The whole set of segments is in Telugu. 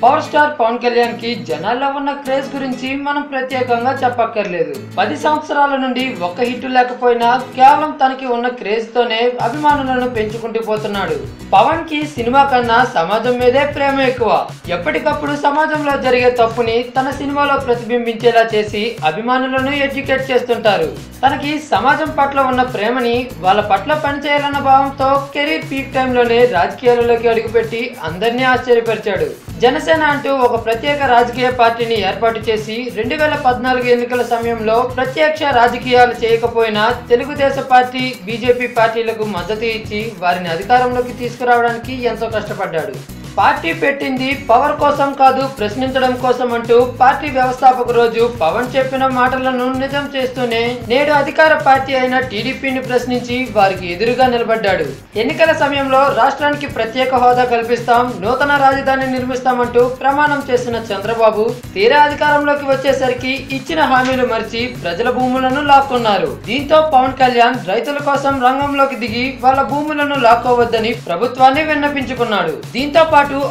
పవర్ స్టార్ పవన్ కళ్యాణ్ की జనాల్లో ఉన్న క్రేజ్ గురించి మనం ప్రత్యేకంగా చెప్పక్కర్లేదు। 10 సంవత్సరాల నుండి ఒక్క హిట్ లేకపోయినా కేవలం తనకి ఉన్న క్రేజ్ తోనే అభిమానులను పెంచుకుంటూ పోతున్నాడు। పవన్ की సినిమా కన్నా సమాజం మీదే ప్రేమ ఎక్కువ। ఎప్పటికప్పుడు సమాజంలో జరిగే తప్పుని తన సినిమాలో ప్రతిబింబించేలా చేసి అభిమానులను ఎడ్యుకేట్ చేస్తుంటారు। తనకి సమాజం పట్ల ఉన్న ప్రేమని వాళ్ళ పట్ల పనిచేయాలన్న భావంతో కెరీర్ పీక్ టైం లోనే రాజకీయాలలోకి అడుగుపెట్టి అందర్నీ ఆశ్చర్యపరిచాడు। జనసేన అంటూ ఒక ప్రత్యేక రాజకీయ పార్టీని ఏర్పాటు చేసి 2014 ఎన్నికల సమయంలో ప్రత్యక్ష రాజకీయాలు చేయకపోయినా తెలుగుదేశం పార్టీ, బీజేపీ పార్టీలకు మద్దతు ఇచ్చి వారిని అధికారంలోకి తీసుకురావడానికి ఎంతో కష్టపడ్డాడు। పార్టీ పెట్టింది పవర్ కోసం కాదు, ప్రశ్నించడం కోసం అంటూ పార్టీ వ్యవస్థాపక రోజు పవన్ చెప్పిన మాటలను నిజం చేస్తూనే నేడు అధికార పార్టీ అయిన టీడీపీని ప్రశ్నించి వారికి ఎదురుగా నిలబడ్డాడు। ఎన్నికల సమయంలో రాష్ట్రానికి ప్రత్యేక హోదా కల్పిస్తాం, నూతన రాజధాని నిర్మిస్తామంటూ ప్రమాణం చేసిన చంద్రబాబు తీరా అధికారంలోకి వచ్చేసరికి ఇచ్చిన హామీలు మరిచి ప్రజల భూములను లాక్కున్నారు। దీంతో పవన్ కళ్యాణ్ రైతుల కోసం రంగంలోకి దిగి వాళ్ళ భూములను లాక్కోవద్దని ప్రభుత్వాన్ని విన్నపించుకున్నాడు। దీంతో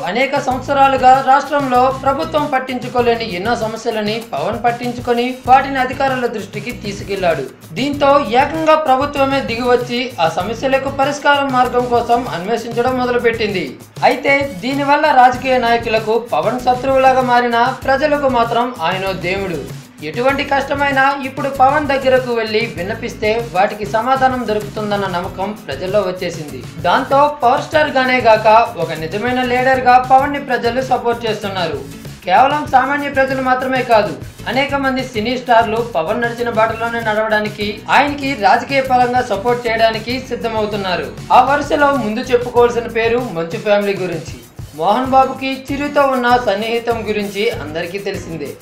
అనేక సంవత్సరాలుగా రాష్ట్రంలో ప్రభుత్వం పట్టించుకోలేని ఎన్నో సమస్యలని పవన్ పట్టించుకొని వాటిని అధికారుల దృష్టికి తీసుకెళ్లాడు। దీంతో ఏకంగా ప్రభుత్వమే దిగివచ్చి ఆ సమస్యలకు పరిష్కార మార్గం కోసం అన్వేషించడం మొదలుపెట్టింది। అయితే దీనివల్ల రాజకీయ నాయకులకు పవన్ శత్రువులాగా మారిన ప్రజలకు మాత్రం ఆయన దేవుడు। ఎటువంటి కష్టమైనా ఇప్పుడు పవన్ దగ్గరకు వెళ్లి విన్నపిస్తే వాటికి సమాధానం దొరుకుతుందన్న నమ్మకం ప్రజల్లో వచ్చేసింది। దాంతో పవర్ స్టార్ గానే గాక ఒక నిజమైన లీడర్ గా పవన్ ని ప్రజలు సపోర్ట్ చేస్తున్నారు। కేవలం సామాన్య ప్రజలు మాత్రమే కాదు, అనేక మంది సినీ స్టార్లు పవన్ నడిచిన బాటలోనే నడవడానికి, ఆయనకి రాజకీయ పరంగా సపోర్ట్ చేయడానికి సిద్ధమవుతున్నారు। ఆ వరుసలో ముందు చెప్పుకోవాల్సిన పేరు మంచు ఫ్యామిలీ గురించి। మోహన్ బాబుకి చిరుతో ఉన్న సన్నిహితం గురించి అందరికీ తెలిసిందే।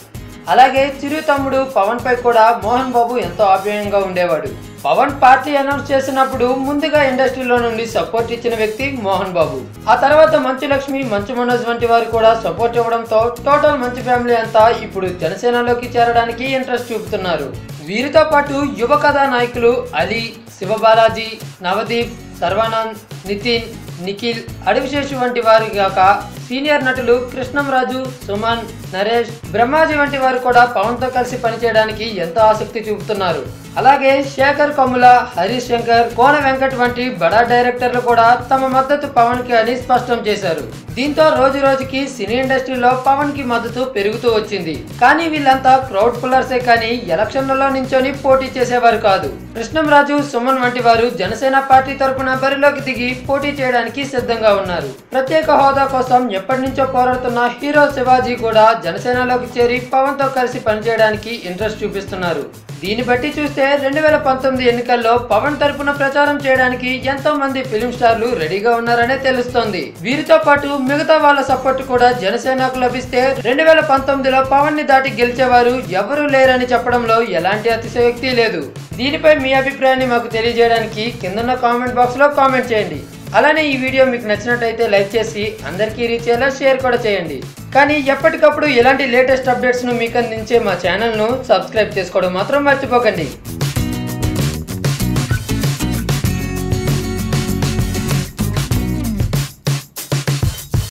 అలాగే చిరు తమ్ముడు పవన్ పై కూడా మోహన్ బాబు ఎంతో ఆప్యాయంగా ఉండేవాడు। పవన్ పార్టీ అనౌన్స్ చేసినప్పుడు ముందుగా ఇండస్ట్రీలో నుండి సపోర్ట్ ఇచ్చిన వ్యక్తి మోహన్ బాబు। ఆ తర్వాత మంచు లక్ష్మి, మంచు మనోజ్ వంటి వారు కూడా సపోర్ట్ ఇవ్వడంతో టోటల్ మంచు ఫ్యామిలీ అంతా ఇప్పుడు జనసేనలోకి చేరడానికి ఇంట్రెస్ట్ చూపుతున్నారు। వీరితో పాటు యువ కథానాయకులు అలీ, శివబాలాజీ, నవదీప్, సర్వానంద్, నితిన్, నిఖిల్, అడవిశేషు వంటి వారి కాక సీనియర్ నటులు కృష్ణంరాజు, సుమన్, నరేష్, బ్రహ్మాజీ వంటి వారు కూడా పవన్ తో కలిసి పనిచేయడానికి ఎంతో ఆసక్తి చూపుతున్నారు। అలాగే శేఖర్ కమ్ముల, హరీష్ శంకర్, కోన వెంకట్ వంటి బడా డైరెక్టర్లు కూడా తమ మద్దతు పవన్ కి అని స్పష్టం చేశారు। దీంతో రోజు రోజుకి సినీ ఇండస్ట్రీలో పవన్ కి మద్దతు పెరుగుతూ వచ్చింది। కానీ వీళ్ళంతా క్రౌడ్ పుల్లర్సే కానీ ఎలక్షన్లలో నించొని పోటీ చేసేవారు కాదు। కృష్ణంరాజు, సుమన్ వంటి వారు జనసేన పార్టీ తరఫున బరిలోకి దిగి పోటీ చేయడానికి సిద్ధంగా ఉన్నారు। ప్రత్యేక హోదా కోసం ఎప్పటి నుంచో పోరాడుతున్న హీరో శివాజీ కూడా జనసేనలోకి చేరి పవన్ తో కలిసి పనిచేయడానికి ఇంట్రెస్ట్ చూపిస్తున్నారు। దీన్ని బట్టి చూస్తే 2019 ఎన్నికల్లో పవన్ తరపున ప్రచారం చేయడానికి ఎంతో మంది ఫిలిం స్టార్లు రెడీగా ఉన్నారనే తెలుస్తోంది। వీరితో పాటు మిగతా వాళ్ళ సపోర్ట్ కూడా జనసేనకు లభిస్తే 2019లో పవన్ ని దాటి గెలిచేవారు ఎవరూ లేరని చెప్పడంలో ఎలాంటి అతిశయోక్తి లేదు। దీనిపై మీ అభిప్రాయాన్ని మాకు తెలియజేయడానికి కిందన్న కామెంట్ బాక్స్ లో కామెంట్ చేయండి। అలానే ఈ వీడియో మీకు నచ్చినట్టయితే లైక్ చేసి అందరికీ రీచ్ అయ్యేలా షేర్ కూడా చేయండి। కానీ ఎప్పటికప్పుడు ఇలాంటి లేటెస్ట్ అప్డేట్స్ను మీకు అందించే మా ఛానల్ను సబ్స్క్రైబ్ చేసుకోవడం మాత్రం మర్చిపోకండి।